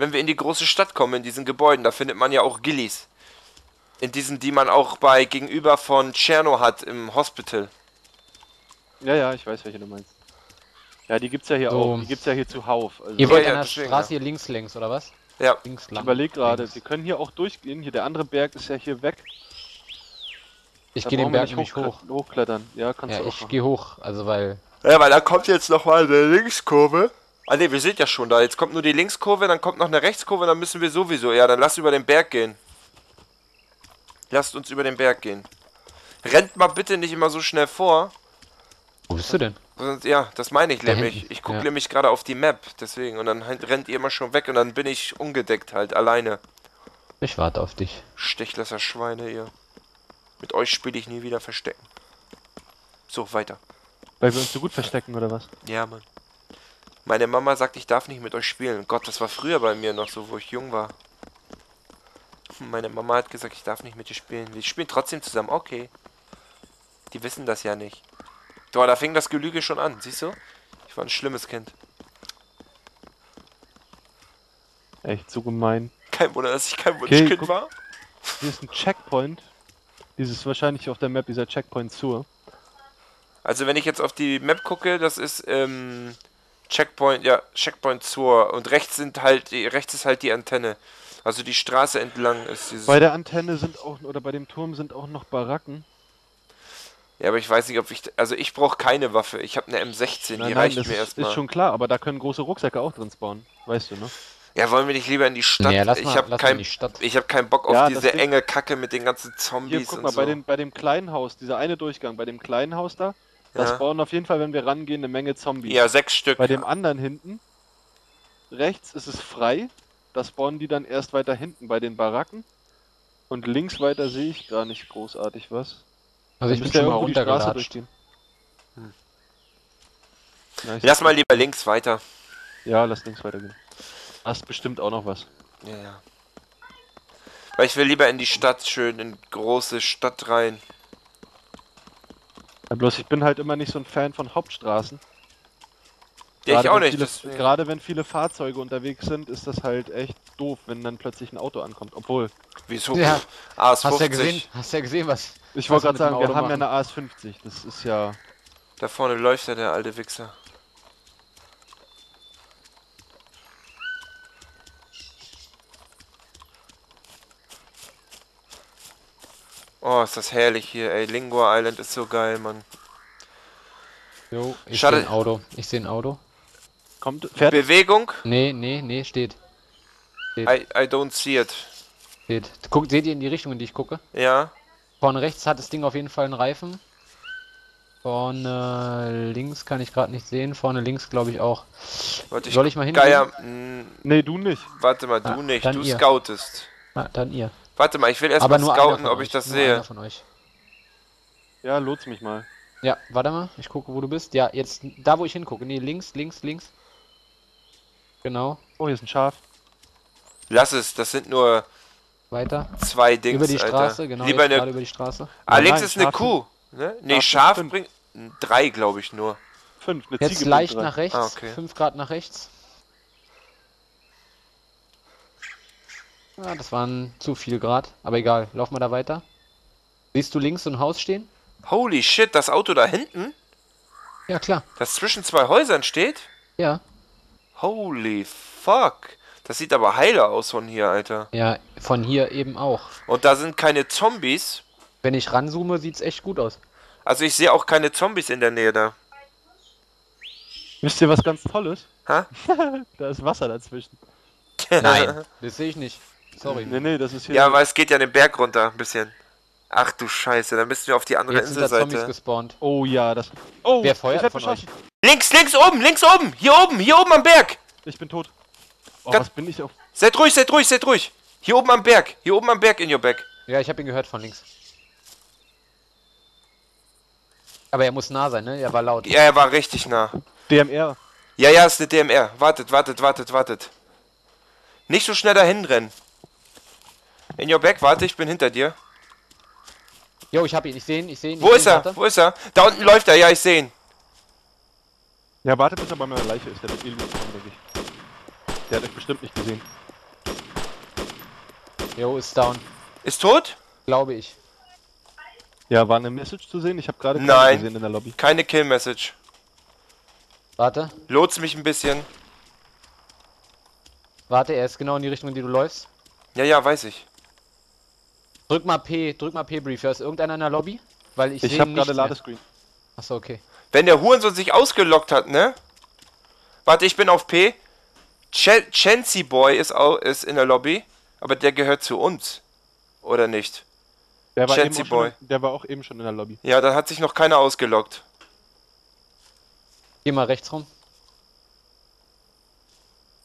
wenn wir in die große Stadt kommen, in diesen Gebäuden, da findet man ja auch Gillis. In diesen, die man auch bei gegenüber von Tscherno hat, im Hospital. Ja, ja, ich weiß, welche du meinst. Ja, die gibt's ja hier so. Auch, die gibt's ja hier zuhauf. Also ihr wollt ja, an der deswegen, Straße hier links, oder was? Ja. Links lang. Ich überleg gerade, wir können hier auch durchgehen, hier der andere Berg ist ja hier weg. Ich gehe den Berg nicht hochklettern. Ja, kannst du auch. Ich gehe hoch, also weil... Ja, weil da kommt jetzt nochmal eine Linkskurve. Ah ne, wir sind ja schon da. Jetzt kommt nur die Linkskurve, dann kommt noch eine Rechtskurve, dann müssen wir sowieso... Ja, dann lass über den Berg gehen. Lasst uns über den Berg gehen. Rennt mal bitte nicht immer so schnell vor. Wo bist du denn? Sonst, ja, das meine ich da nämlich. Hinten. Ich gucke nämlich gerade auf die Map, deswegen. Und dann rennt ihr immer schon weg und dann bin ich ungedeckt halt, alleine. Ich warte auf dich. Stichlasser Schweine, ihr. Mit euch spiele ich nie wieder Verstecken. So, weiter. Weil wir uns so gut verstecken, oder was? Ja, Mann. Meine Mama sagt, ich darf nicht mit euch spielen. Gott, das war früher bei mir noch so, wo ich jung war. Meine Mama hat gesagt, ich darf nicht mit dir spielen. Wir spielen trotzdem zusammen, okay. Die wissen das ja nicht. Boah, da fing das Gelüge schon an, siehst du? Ich war ein schlimmes Kind. Echt so gemein. Kein Wunder, dass ich kein Wunschkind war. Hier ist ein Checkpoint. Dieses wahrscheinlich auf der Map, dieser Checkpoint zur. Also wenn ich jetzt auf die Map gucke, das ist Checkpoint, ja, Checkpoint zur. Und rechts sind halt, rechts ist halt die Antenne. Also die Straße entlang ist dieses... Bei der Antenne sind auch, oder bei dem Turm sind auch noch Baracken. Ja, aber ich weiß nicht, ob ich... Also ich brauche keine Waffe, ich habe eine M16, die reicht mir erstmal. Ist schon klar, aber da können große Rucksäcke auch drin spawnen, weißt du, ne? Ja, wollen wir nicht lieber in die Stadt? Nee, lass mal, ich habe keinen Bock auf diese enge Kacke mit den ganzen Zombies. Hier, guck mal, und so. Bei dem kleinen Haus, dieser eine Durchgang, bei dem kleinen Haus da, das spawnen auf jeden Fall, wenn wir rangehen, eine Menge Zombies. Ja, 6 Stück. Bei dem anderen hinten, rechts ist es frei, das spawnen die dann erst weiter hinten bei den Baracken. Und links weiter sehe ich gar nicht großartig was. Also ich bin schon mal runtergelatscht. Lass mal lieber links weiter. Ja, lass links weitergehen. Hast bestimmt auch noch was. Ja, ja. Weil ich will lieber in die Stadt, schön in große Stadt rein. Ja, bloß ich bin halt immer nicht so ein Fan von Hauptstraßen. Ja, ich auch nicht. Gerade wenn viele Fahrzeuge unterwegs sind, ist das halt echt doof, wenn dann plötzlich ein Auto ankommt. Obwohl. Wieso? Ja. AS50. Hast ja gesehen, was... Ich wollte gerade sagen, wir haben ja eine AS50. Das ist ja... Da vorne läuft ja der alte Wichser. Oh, ist das herrlich hier, ey. Lingor Island ist so geil, Mann. Jo, ich sehe ein Auto. Kommt, fährt? Bewegung? Nee, steht. I don't see it. Steht. Seht ihr in die Richtung, in die ich gucke? Ja. Von rechts hat das Ding auf jeden Fall einen Reifen. Vorne links kann ich gerade nicht sehen. Vorne links glaube ich auch. Warte, soll ich mal hingehen? Geier. Nee, du nicht. Warte mal, du nicht. Du ihr. Scoutest. Ah, dann ihr. Warte mal, ich will erst mal scouten, ob ich das sehe. Von euch. Ja, lot's mich mal. Ja, warte mal, ich gucke, wo du bist. Ja, jetzt, da wo ich hingucke. Nee, links. Genau. Oh, hier ist ein Schaf. Lass es, das sind nur... Weiter. 2 Dings, über die Straße, Alter. Genau. Lieber eine... gerade über die Straße. Ah, ja, links nein, ist eine Kuh. Ne? Nee, Schaf bringt... 3, glaube ich, nur. 5, eine Ziege. Jetzt leicht nach rechts, 5 Grad nach rechts. Ah, das waren zu viel Grad, aber egal, lauf mal da weiter. Siehst du links so ein Haus stehen? Holy shit, das Auto da hinten? Ja, klar. Das zwischen 2 Häusern steht? Ja. Holy fuck. Das sieht aber heiler aus von hier, Alter. Ja, von hier eben auch. Und da sind keine Zombies? Wenn ich ranzoome, sieht's echt gut aus. Also ich sehe auch keine Zombies in der Nähe da. Wisst ihr, was ganz Tolles? Ha? Da ist Wasser dazwischen. Nein, das sehe ich nicht. Sorry. Nee, das ist hier. Ja, weil es geht ja den Berg runter ein bisschen. Ach du Scheiße, dann müssen wir auf die andere Inselseite. Jetzt sind da Zombies gespawnt. Oh ja, das... Oh, wer feuert von euch? Links oben! Hier oben am Berg! Ich bin tot. Oh, was bin ich auf... Seid ruhig! Hier oben am Berg in your back. Ja, ich habe ihn gehört von links. Aber er muss nah sein, ne? Er war laut. Ja, er war richtig nah. DMR. Ja, ist eine DMR. Wartet. Nicht so schnell dahin rennen. In your back, warte, ich bin hinter dir. Jo, ich hab ihn, ich seh ihn. Wo ist er? Da unten läuft er, ja, ich seh ihn. Ja, warte, bis er bei meiner Leiche ist, der denke ich. Der hat euch bestimmt nicht gesehen. Jo, ist down. Ist tot? Glaube ich. Ja, war eine Message zu sehen? Ich habe gerade keine gesehen in der Lobby. Keine Kill-Message. Warte. Lot's mich ein bisschen. Warte, er ist genau in die Richtung, in die du läufst. Ja, ja, weiß ich. Drück mal P-Brief. Ja, ist irgendeiner in der Lobby? Weil ich habe gerade Ladescreen. Achso, okay. Wenn der Hurensohn sich ausgelockt hat, ne? Warte, ich bin auf P. Chancy Boy ist in der Lobby, aber der gehört zu uns. Oder nicht? Chancy Boy. Der war auch eben schon in der Lobby. Ja, da hat sich noch keiner ausgelockt. Geh mal rechts rum.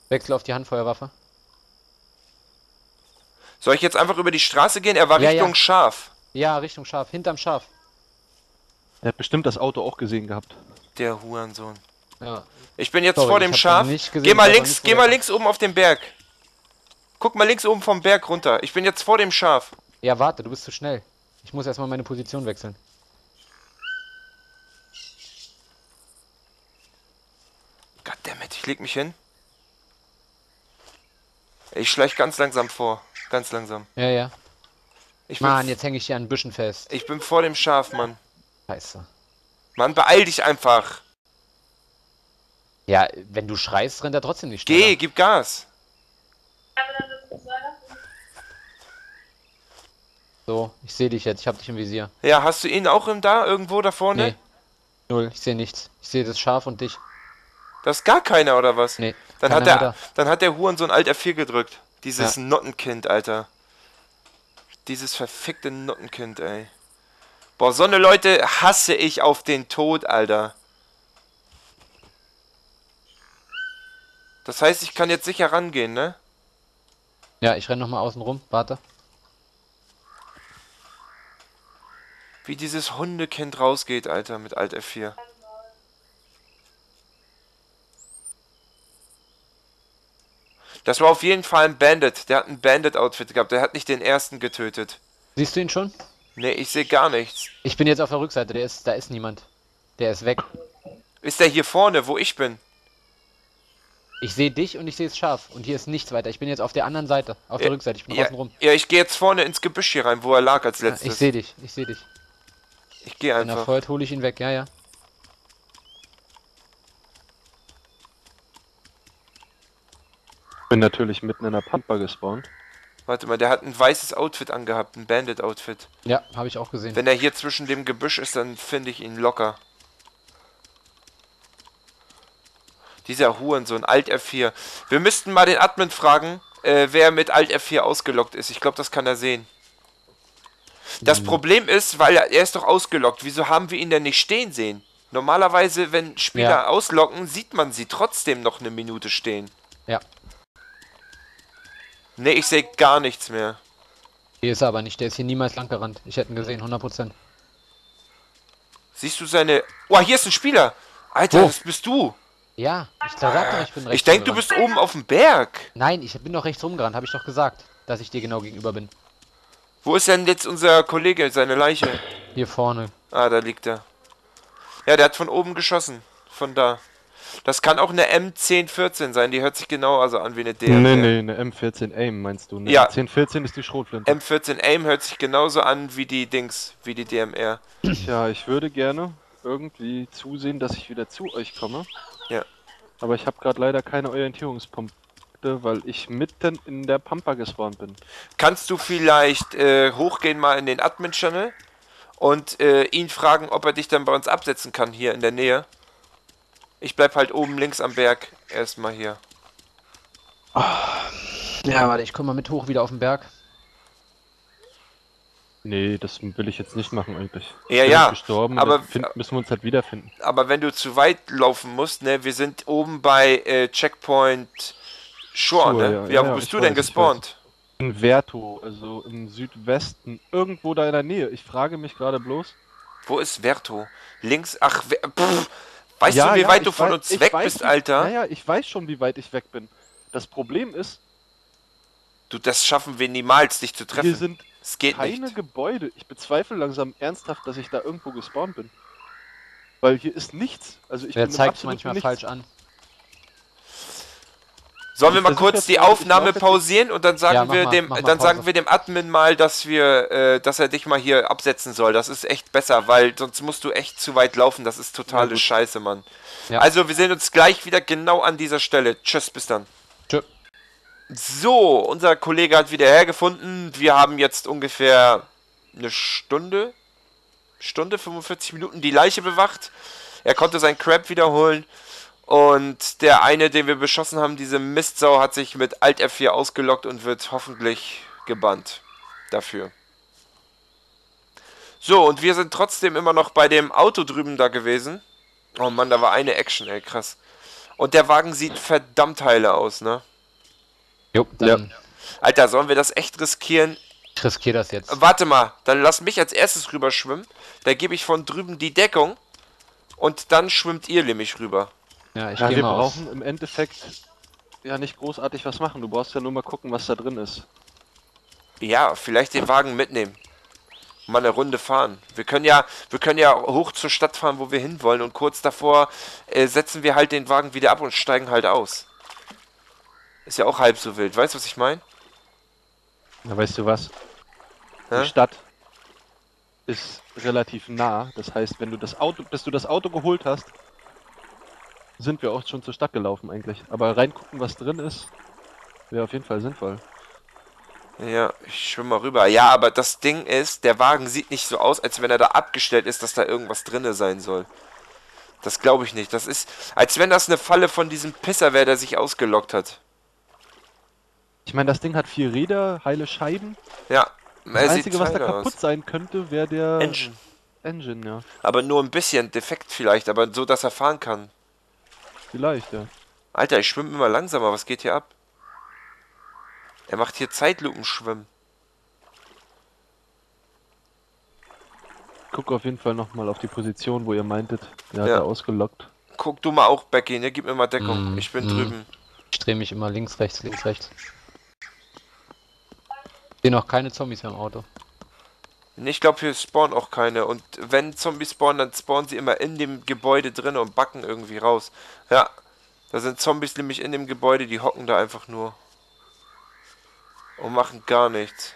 Wechsel auf die Handfeuerwaffe. Soll ich jetzt einfach über die Straße gehen? Er war Richtung Schaf. Ja, Richtung Schaf. Hinterm Schaf. Er hat bestimmt das Auto auch gesehen gehabt. Der Hurensohn. Ja. Ich bin jetzt vor dem Schaf. Geh mal links oben auf den Berg. Guck mal links oben vom Berg runter. Ich bin jetzt vor dem Schaf. Ja, warte, du bist zu schnell. Ich muss erstmal meine Position wechseln. Goddammit, ich leg mich hin. Ich schleich ganz langsam vor. Ganz langsam. Ja, ja. Mann, jetzt hänge ich hier an Büschen fest. Ich bin vor dem Schaf, Mann. Scheiße. Mann, beeil dich einfach. Ja, wenn du schreist, rennt er trotzdem nicht schneller. Geh, gib Gas. So, ich sehe dich jetzt, ich hab dich im Visier. Ja, hast du ihn auch irgendwo da vorne? Nee. Null, ich sehe nichts. Ich sehe das Schaf und dich. Das ist gar keiner, oder was? Nee. Dann hat der Hurensohn Alt F4 gedrückt. Dieses Nottenkind, Alter. Dieses verfickte Nottenkind, ey. Boah, so eine Leute hasse ich auf den Tod, Alter. Das heißt, ich kann jetzt sicher rangehen, ne? Ja, ich renn nochmal außen rum, warte. Wie dieses Hundekind rausgeht, Alter, mit Alt F4. Das war auf jeden Fall ein Bandit. Der hat ein Bandit-Outfit gehabt. Der hat nicht den ersten getötet. Siehst du ihn schon? Nee, ich sehe gar nichts. Ich bin jetzt auf der Rückseite. Da ist niemand. Der ist weg. Ist der hier vorne, wo ich bin? Ich sehe dich und ich sehe es scharf. Und hier ist nichts weiter. Ich bin jetzt auf der anderen Seite. Auf der Rückseite. Ich bin außen rum. Ja, ich gehe jetzt vorne ins Gebüsch hier rein, wo er lag als letztes. Ja, ich sehe dich. Ich sehe dich. Ich gehe einfach. Wenn er feuert, hole ich ihn weg. Ja, ja. Ich bin natürlich mitten in der Pampa gespawnt. Warte mal, der hat ein weißes Outfit angehabt. Ein Bandit-Outfit. Ja, habe ich auch gesehen. Wenn er hier zwischen dem Gebüsch ist, dann finde ich ihn locker. Dieser Hurensohn, Alt F4. Wir müssten mal den Admin fragen, wer mit Alt F4 ausgelockt ist. Ich glaube, das kann er sehen. Das Problem ist, weil er ist doch ausgelockt. Wieso haben wir ihn denn nicht stehen sehen? Normalerweise, wenn Spieler auslocken, sieht man sie trotzdem noch eine Minute stehen. Ja. Ne, ich sehe gar nichts mehr. Hier ist er aber nicht. Der ist hier niemals lang gerannt. Ich hätte ihn gesehen, 100%. Siehst du seine... Oh, hier ist ein Spieler. Alter, das bist du. Ja, ich sag doch, ich bin rechts rumgerannt. Ich denke, du bist oben auf dem Berg. Nein, ich bin noch rechts rumgerannt, habe ich doch gesagt, dass ich dir genau gegenüber bin. Wo ist denn jetzt unser Kollege, seine Leiche? Hier vorne. Ah, da liegt er. Ja, der hat von oben geschossen, von da. Das kann auch eine M1014 sein, die hört sich genau an wie eine DMR. Nee, eine M14 Aim meinst du, ne? Ja. M1014 ist die Schrotflinte. M14 Aim hört sich genauso an wie die Dings, wie die DMR. Tja, ich würde gerne irgendwie zusehen, dass ich wieder zu euch komme. Ja. Aber ich habe gerade leider keine Orientierungspunkte, weil ich mitten in der Pampa gespawnt bin. Kannst du vielleicht hochgehen mal in den Admin-Channel und ihn fragen, ob er dich dann bei uns absetzen kann, hier in der Nähe? Ich bleib halt oben links am Berg erstmal hier. Oh. Ja, warte, ich komme mal mit hoch wieder auf den Berg. Nee, das will ich jetzt nicht machen eigentlich. Ja, ja, gestorben, aber müssen wir uns halt wiederfinden. Aber wenn du zu weit laufen musst, ne, wir sind oben bei Checkpoint Shore, ne? Ja, wo bist du denn gespawnt? In Verto, also im Südwesten, irgendwo da in der Nähe. Ich frage mich gerade bloß. Wo ist Verto? Links, ach, weißt du, wie weit du von uns weg bist, Alter? Naja, ich weiß schon, wie weit ich weg bin. Das Problem ist... Du, das schaffen wir niemals, dich zu treffen. Wir sind... Es geht keine Gebäude. Ich bezweifle langsam ernsthaft, dass ich da irgendwo gespawnt bin. Weil hier ist nichts. Also ich bin absolut nichts. Der zeigt manchmal falsch an. Sollen wir mal kurz die Aufnahme pausieren und dann sagen wir dem, dann sagen wir dem Admin mal, dass wir, dass er dich mal hier absetzen soll. Das ist echt besser, weil sonst musst du echt zu weit laufen. Das ist totale Scheiße, Mann. Ja. Also wir sehen uns gleich wieder genau an dieser Stelle. Tschüss, bis dann. Tschüss. So, unser Kollege hat wieder hergefunden. Wir haben jetzt ungefähr eine Stunde, 45 Minuten die Leiche bewacht. Er konnte seinen Crap wiederholen. Und der eine, den wir beschossen haben, diese Mistsau, hat sich mit Alt F4 ausgelockt und wird hoffentlich gebannt dafür. So, und wir sind trotzdem immer noch bei dem Auto drüben da gewesen. Oh Mann, da war eine Action, ey, krass. Und der Wagen sieht verdammt heile aus, ne? Jo, dann... Ja. Alter, sollen wir das echt riskieren? Ich riskiere das jetzt. Warte mal, dann lass mich als erstes rüber schwimmen. Da gebe ich von drüben die Deckung. Und dann schwimmt ihr nämlich rüber. Ja, ich gehe mal raus. Wir brauchen im Endeffekt ja nicht großartig was machen. Du brauchst ja nur mal gucken, was da drin ist. Ja, vielleicht den Wagen mitnehmen. Mal eine Runde fahren. Wir können ja hoch zur Stadt fahren, wo wir hinwollen. Und kurz davor setzen wir halt den Wagen wieder ab und steigen halt aus. Ist ja auch halb so wild. Weißt du, was ich meine? Na, weißt du was? Hä? Die Stadt ist relativ nah. Das heißt, wenn du das Auto, bis du das Auto geholt hast, sind wir auch schon zur Stadt gelaufen eigentlich. Aber reingucken, was drin ist, wäre auf jeden Fall sinnvoll. Ja, ich schwimme mal rüber. Ja, aber das Ding ist, der Wagen sieht nicht so aus, als wenn er da abgestellt ist, dass da irgendwas drinne sein soll. Das glaube ich nicht. Das ist, als wenn das eine Falle von diesem Pisser wäre, der sich ausgelockt hat. Ich meine, das Ding hat 4 Räder, heile Scheiben. Ja. Das Einzige, was da kaputt sein könnte, wäre der... Engine, ja. Aber nur ein bisschen defekt vielleicht, aber so, dass er fahren kann. Vielleicht, ja. Alter, ich schwimme immer langsamer. Was geht hier ab? Er macht hier Zeitlupenschwimmen. Guck auf jeden Fall nochmal auf die Position, wo ihr meintet. Der hat er ausgelockt. Guck du mal auch, Becky, ne? Gib mir mal Deckung. Ich bin drüben. Ich drehe mich immer links, rechts, links, rechts. Ich sehe noch keine Zombies im Auto. Ich glaube, hier spawnen auch keine. Und wenn Zombies spawnen, dann spawnen sie immer in dem Gebäude drin und backen irgendwie raus. Ja, da sind Zombies nämlich in dem Gebäude, die hocken da einfach nur. Und machen gar nichts.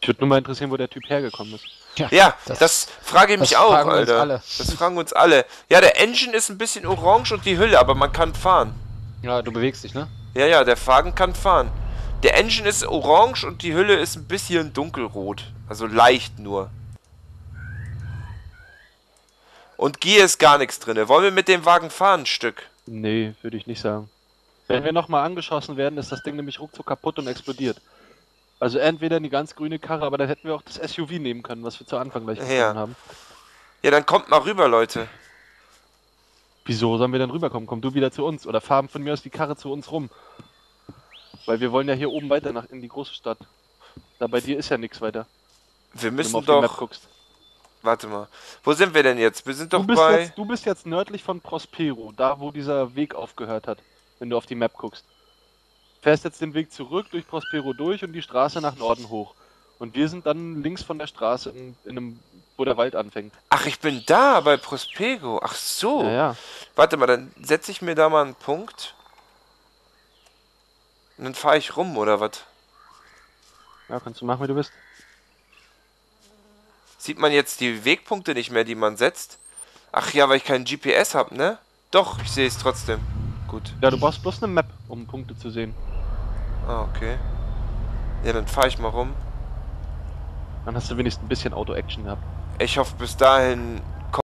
Ich würde nur mal interessieren, wo der Typ hergekommen ist. Ja, das frage ich mich auch, Alter. Das fragen uns alle. Ja, der Engine ist ein bisschen orange und die Hülle, aber man kann fahren. Ja, du bewegst dich, ne? Ja, der Wagen kann fahren. Der Engine ist orange und die Hülle ist ein bisschen dunkelrot. Also leicht nur. Und Gier ist gar nichts drin. Wollen wir mit dem Wagen fahren ein Stück? Nee, würde ich nicht sagen. Wenn wir nochmal angeschossen werden, ist das Ding nämlich ruckzuck kaputt und explodiert. Also entweder die ganz grüne Karre, aber dann hätten wir auch das SUV nehmen können, was wir zu Anfang gleich gefahren haben. Ja, dann kommt mal rüber, Leute. Wieso sollen wir denn rüberkommen? Komm du wieder zu uns oder fahren von mir aus die Karre zu uns rum. Weil wir wollen ja hier oben weiter in die große Stadt. Da bei dir ist ja nichts weiter. Wir müssen wenn du auf die Map guckst. Warte mal. Wo sind wir denn jetzt? Wir sind doch bei... Jetzt, du bist jetzt nördlich von Prospero, da wo dieser Weg aufgehört hat, wenn du auf die Map guckst. Fährst jetzt den Weg zurück, durch Prospero durch und die Straße nach Norden hoch. Und wir sind dann links von der Straße, wo der Wald anfängt. Ach, ich bin da bei Prospero. Ach so. Ja. Warte mal, dann setze ich mir da mal einen Punkt... Und dann fahre ich rum, oder was? Ja, kannst du machen, wie du bist. Sieht man jetzt die Wegpunkte nicht mehr, die man setzt? Ach ja, weil ich keinen GPS habe, ne? Doch, ich sehe es trotzdem. Gut. Ja, du brauchst bloß eine Map, um Punkte zu sehen. Ah, okay. Ja, dann fahre ich mal rum. Dann hast du wenigstens ein bisschen Auto-Action gehabt. Ich hoffe, bis dahin